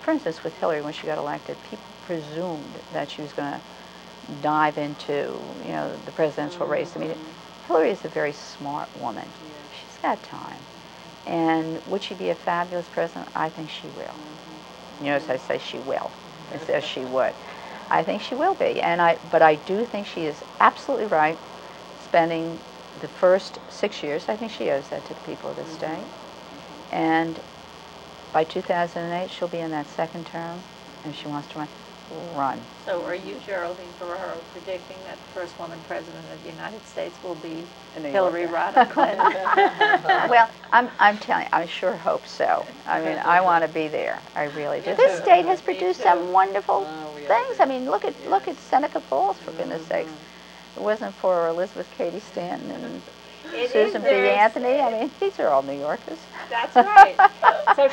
for instance, with Hillary when she got elected, people presumed that she was going to dive into, you know, the presidential race. I mean, Hillary is a very smart woman. She's got time. And would she be a fabulous president? I think she will. You notice I say she will, instead of she would. I think she will be. But I do think she is absolutely right, spending the first 6 years, I think she owes that to the people of this state. And by 2008, she'll be in that 2nd term, and she wants to run. So are you, Geraldine Ferraro, predicting that the first woman president of the United States will be Hillary Rodham Clinton? Well, I'm telling you, I sure hope so. I mean, I want to be there. I really do. This state has produced some wonderful things. I mean, look at Seneca Falls, for goodness sakes. It wasn't for Elizabeth Cady Stanton and Susan B. Anthony. I mean, these are all New Yorkers. That's right. So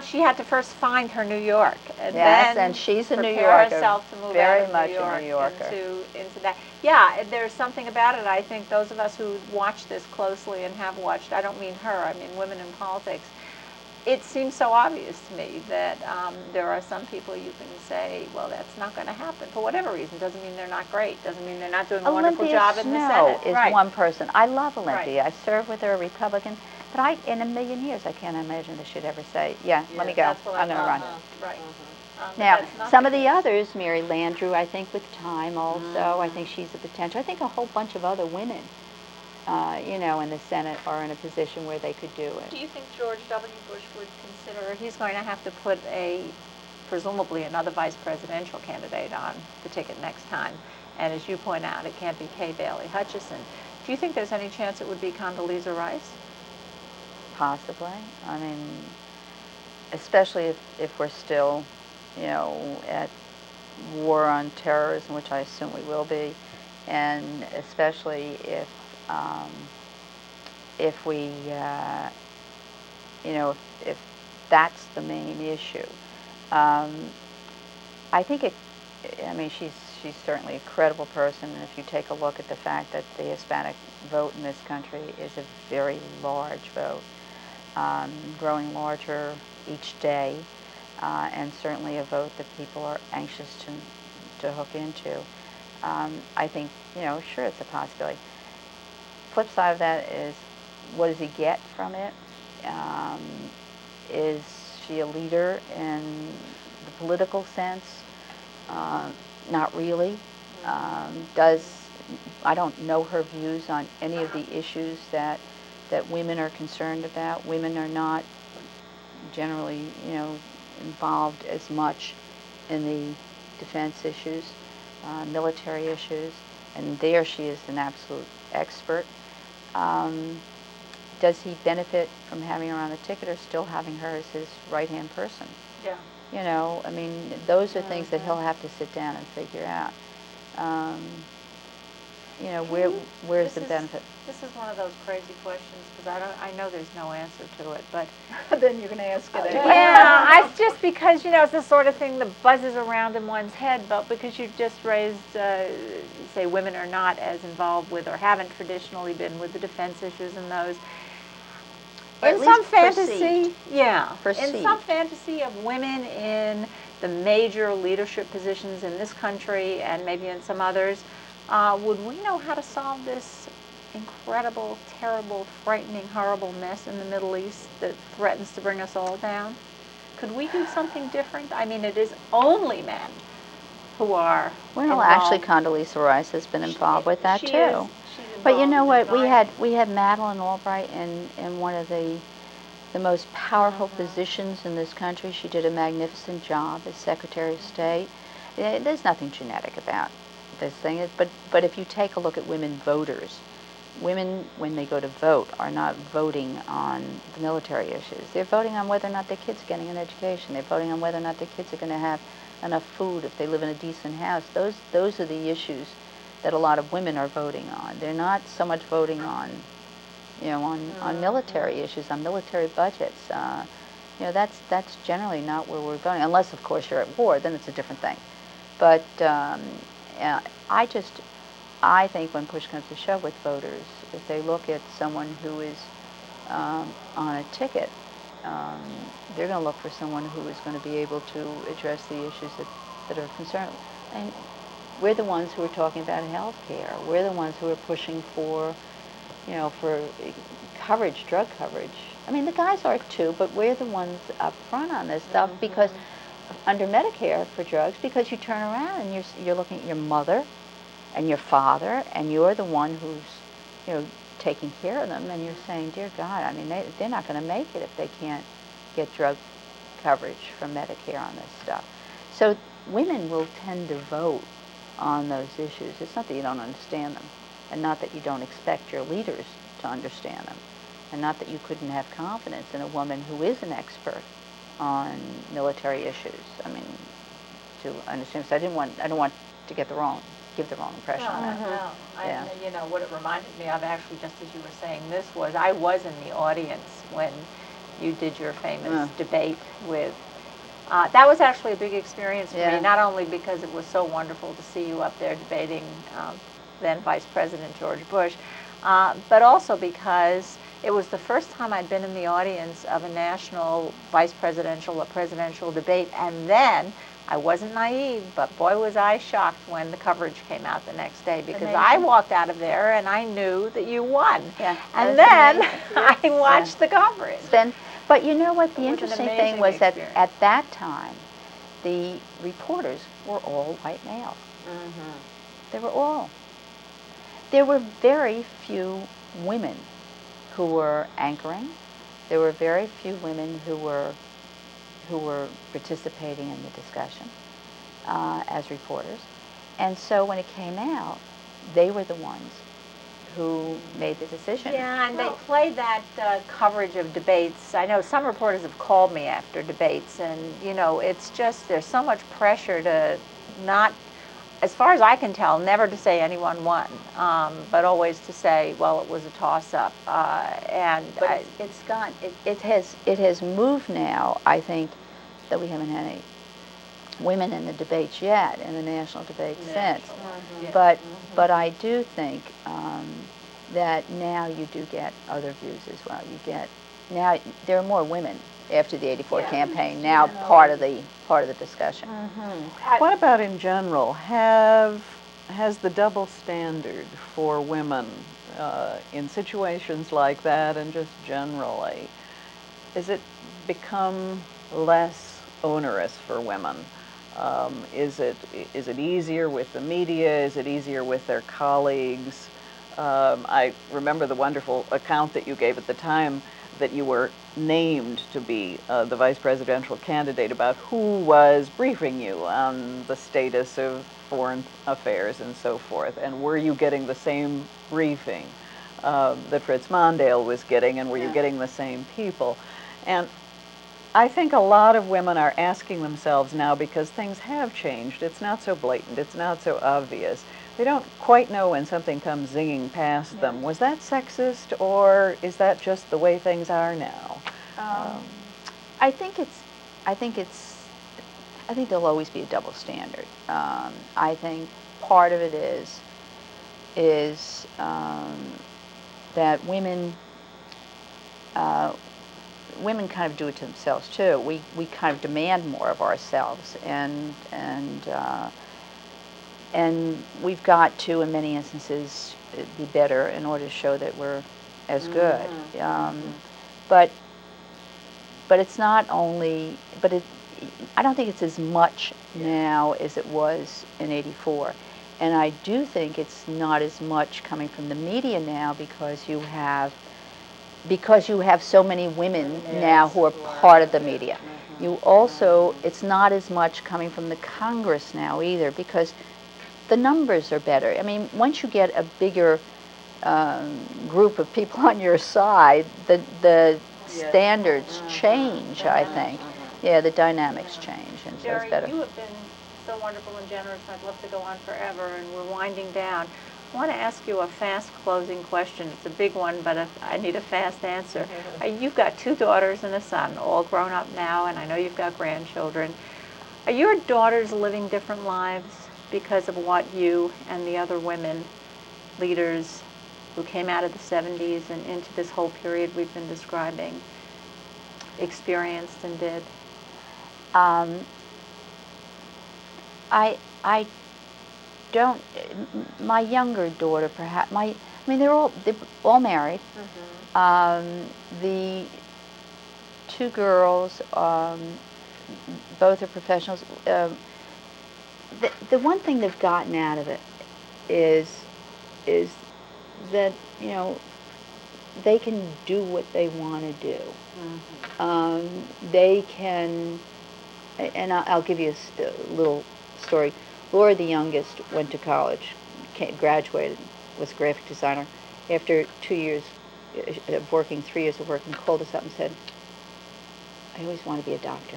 she had to first find her New York, and yes, then and she's a New Yorker. Herself to move very out of much New York a New Yorker. Into that. Yeah, there's something about it. I think those of us who watch this closely and have watched, I don't mean her, I mean women in politics, it seems so obvious to me that there are some people you can say, well, that's not going to happen for whatever reason. Doesn't mean they're not great. Doesn't mean they're not doing a wonderful job in the Senate. Olympia Snowe is one person. I love Olympia. Right. I served with her, a Republican. But in a million years, I can't imagine that she'd ever say, yeah, let me go. I'm going to run. Right. Now, some of the others, Mary Landrieu, I think with time also, I think she's a potential. I think a whole bunch of other women, you know, in the Senate are in a position where they could do it. Do you think George W. Bush would consider, he's going to have to put presumably another vice presidential candidate on the ticket next time. And as you point out, it can't be Kay Bailey Hutchinson. Do you think there's any chance it would be Condoleezza Rice? Possibly. I mean, especially if we're still, you know, at war on terrorism, which I assume we will be, and especially if we, you know, if that's the main issue. I think it, I mean, she's certainly a credible person, and if you take a look at the fact that the Hispanic vote in this country is a very large vote, growing larger each day, and certainly a vote that people are anxious to hook into. I think, you know, sure, it's a possibility. Flip side of that is, what does he get from it? Is she a leader in the political sense? Not really. I don't know her views on any of the issues that women are concerned about. Women are not generally, you know, involved as much in the defense issues, military issues, and there she is an absolute expert. Does he benefit from having her on the ticket, or still having her as his right-hand person? Yeah. You know, I mean, those are things that he'll have to sit down and figure out. You know, where's the benefit? This is one of those crazy questions, because I know there's no answer to it, but then you're going to ask it anyway. Yeah, it's just because, you know, it's the sort of thing that buzzes around in one's head, but because you've just raised, say, women are not as involved with, or haven't traditionally been with, the defense issues and those. In some fantasy, yeah, in some fantasy of women in the major leadership positions in this country, and maybe in some others, would we know how to solve this incredible, terrible, frightening, horrible mess in the Middle East that threatens to bring us all down? Could we do something different? I mean, it is only men who are involved. Actually, Condoleezza Rice has been involved with that, too. But you know what, we had Madeleine Albright in one of the most powerful positions in this country. She did a magnificent job as Secretary of State. There's nothing genetic about this thing, but if you take a look at women voters, women, when they go to vote, are not voting on the military issues. They're voting on whether or not their kids are getting an education. They're voting on whether or not their kids are going to have enough food, if they live in a decent house. Those are the issues that a lot of women are voting on. They're not so much voting on, you know, on military issues, on military budgets. You know, that's generally not where we're going, unless, of course, you're at war. Then it's a different thing. But I think when push comes to shove with voters, if they look at someone who is on a ticket, they're going to look for someone who is going to be able to address the issues that are concerned. And we're the ones who are talking about health care. We're the ones who are pushing for, you know, for coverage, drug coverage. I mean, the guys are too, but we're the ones up front on this stuff, because under Medicare for drugs, because you turn around and you're looking at your mother and your father, and you're the one who's, you know, taking care of them, and you're saying, dear God, I mean, they're not going to make it if they can't get drug coverage from Medicare on this stuff. So women will tend to vote on those issues. It's not that you don't understand them, and not that you don't expect your leaders to understand them, and not that you couldn't have confidence in a woman who is an expert on military issues. I mean, to understand. So I don't want to give the wrong impression on that. No. Yeah. You know, what it reminded me of, actually, just as you were saying this, was I was in the audience when you did your famous debate with. That was actually a big experience for me, not only because it was so wonderful to see you up there debating then Vice President George Bush, but also because it was the first time I'd been in the audience of a national vice presidential or presidential debate. And then I wasn't naive, but boy was I shocked when the coverage came out the next day, because amazing. I walked out of there and I knew that you won. Yeah, and then I watched the coverage. But you know what, the interesting thing was that at that time, the reporters were all white males. They were all. There were very few women who were anchoring. There were very few women who were participating in the discussion as reporters. And so when it came out, they were the ones who made the decision. Yeah, and they played that coverage of debates. I know some reporters have called me after debates, and, you know, it's just there's so much pressure to not, as far as I can tell, never to say anyone won, but always to say, well, it was a toss-up. But it's gone. It has moved now, I think, that we haven't had any women in the debates yet, in the national debate sense. Mm-hmm. But I do think that now you do get other views as well. You get, now there are more women after the '84 campaign, now part of the discussion. Mm-hmm. What about in general? Has the double standard for women in situations like that and just generally, has it become less onerous for women? Is it easier with the media? Is it easier with their colleagues? I remember the wonderful account that you gave at the time that you were named to be the vice presidential candidate about who was briefing you on the status of foreign affairs and so forth, and were you getting the same briefing that Fritz Mondale was getting, and were you getting the same people? And I think a lot of women are asking themselves now, because things have changed, it's not so blatant, it's not so obvious. They don't quite know when something comes zinging past them. Was that sexist, or is that just the way things are now? I think there'll always be a double standard. I think part of it is that women. Women kind of do it to themselves too. We kind of demand more of ourselves, and we've got to, in many instances, be better in order to show that we're as good. But it's not only. But it, I don't think it's as much now as it was in '84, and I do think it's not as much coming from the media now, because you have. Because you have so many women now who are part of the media. You also, it's not as much coming from the Congress now either, because the numbers are better. I mean, once you get a bigger group of people on your side, the standards change, I think. Yeah, the dynamics change, and so it's better. Jerry, you have been so wonderful and generous, and I'd love to go on forever, and we're winding down. I want to ask you a fast closing question. It's a big one, but I need a fast answer. You've got two daughters and a son, all grown up now, and I know you've got grandchildren. Are your daughters living different lives because of what you and the other women leaders who came out of the '70s and into this whole period we've been describing experienced and did? I don't, my younger daughter perhaps, I mean, they're all married. Mm-hmm. The two girls, both are professionals. The one thing they've gotten out of it is that, you know, they can do what they want to do. Mm-hmm. They can, and I'll give you a little story. Laura, the youngest, went to college, graduated, was a graphic designer. After 3 years of working, called us up and said, I always want to be a doctor.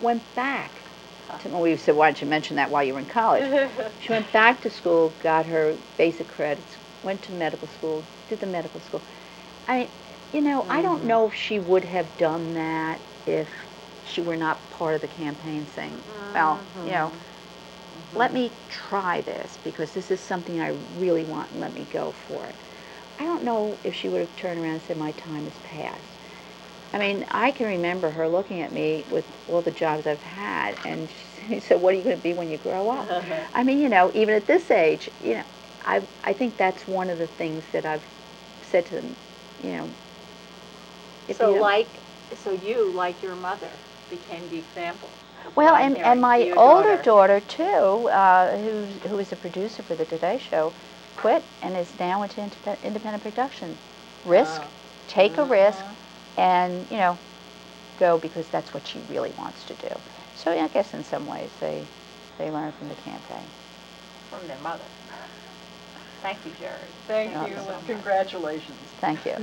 Went back. We said, why didn't you mention that while you were in college? She went back to school, got her basic credits, went to medical school, did the medical school. You know, I don't know if she would have done that if she were not part of the campaign saying, well, you know, let me try this, because this is something I really want, and let me go for it. I don't know if she would have turned around and said, my time has passed. I mean, I can remember her looking at me with all the jobs I've had, and she said, what are you going to be when you grow up? I mean, you know, even at this age, you know, I think that's one of the things that I've said to them, you know. So you, like your mother, became the example. Well, and my older daughter, too, who was a producer for the Today Show, quit and is now into independent production. Take a risk, and, you know, go, because that's what she really wants to do. So I guess in some ways they learn from the campaign. From their mother. Thank you, Jerry. Thank you, and congratulations. Thank you.